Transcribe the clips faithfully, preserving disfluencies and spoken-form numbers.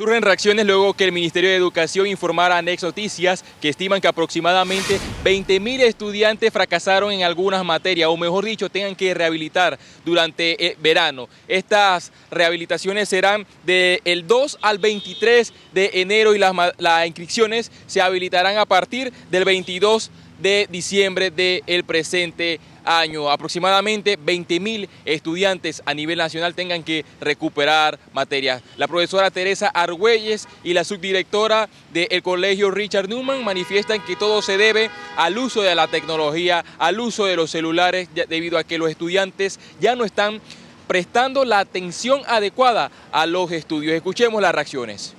Surgen reacciones luego que el Ministerio de Educación informara a Nex Noticias que estiman que aproximadamente veinte mil estudiantes fracasaron en algunas materias, o mejor dicho, tengan que rehabilitar durante el verano. Estas rehabilitaciones serán del dos al veintitrés de enero y las, las inscripciones se habilitarán a partir del veintidós de diciembre del presente año. Aproximadamente veinte mil estudiantes a nivel nacional tengan que recuperar materias. La profesora Teresa Argüelles y la subdirectora del Colegio Richard Newman manifiestan que todo se debe al uso de la tecnología, al uso de los celulares, debido a que los estudiantes ya no están prestando la atención adecuada a los estudios. Escuchemos las reacciones.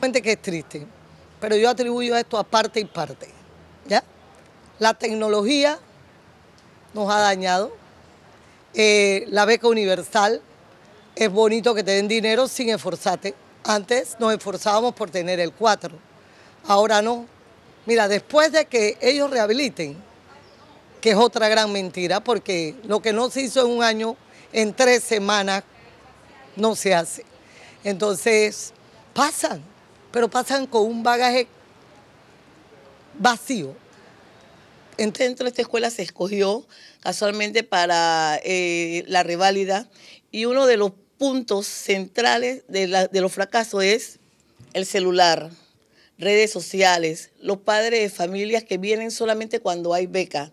Que es triste, pero yo atribuyo esto a parte y parte, ¿ya? La tecnología nos ha dañado, eh, la beca universal, es bonito que te den dinero sin esforzarte. Antes nos esforzábamos por tener el cuatro, ahora no. Mira, después de que ellos rehabiliten, que es otra gran mentira, porque lo que no se hizo en un año, en tres semanas, no se hace. Entonces, pasan. Pero pasan con un bagaje vacío. Dentro de esta escuela se escogió casualmente para eh, la reválida, y uno de los puntos centrales de, la, de los fracasos es el celular, redes sociales, los padres de familias que vienen solamente cuando hay beca.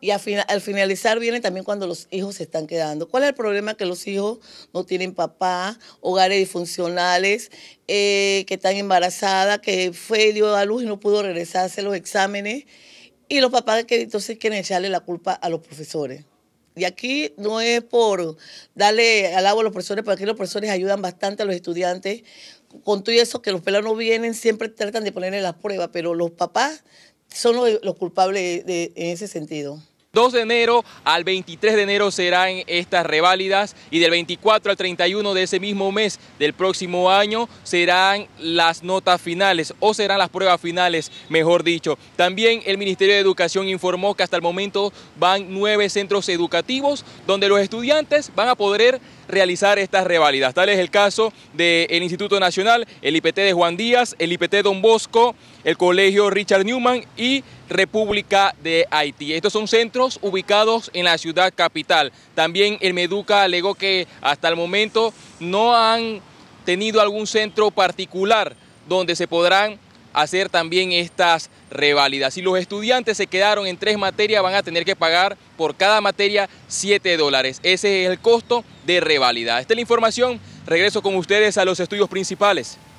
Y al, final, al finalizar viene también cuando los hijos se están quedando. ¿Cuál es el problema? Que los hijos no tienen papá, hogares disfuncionales, eh, que están embarazadas, que fue dio a luz y no pudo regresar a hacer los exámenes. Y los papás que entonces quieren echarle la culpa a los profesores. Y aquí no es por darle alabo a los profesores, porque aquí los profesores ayudan bastante a los estudiantes. Con todo eso que los pelanos vienen, siempre tratan de ponerle las pruebas, pero los papás son los, los culpables de, de, en ese sentido. dos de enero al veintitrés de enero serán estas reválidas, y del veinticuatro al treinta y uno de ese mismo mes del próximo año serán las notas finales, o serán las pruebas finales, mejor dicho. También el Ministerio de Educación informó que hasta el momento van nueve centros educativos donde los estudiantes van a poder realizar estas reválidas. Tal es el caso del Instituto Nacional, el I P T de Juan Díaz, el I P T Don Bosco, el Colegio Richard Newman y República de Haití. Estos son centros ubicados en la ciudad capital. También el Meduca alegó que hasta el momento no han tenido algún centro particular donde se podrán hacer también estas reválidas. Si los estudiantes se quedaron en tres materias, van a tener que pagar por cada materia siete dólares. Ese es el costo de reválida. Esta es la información. Regreso con ustedes a los estudios principales.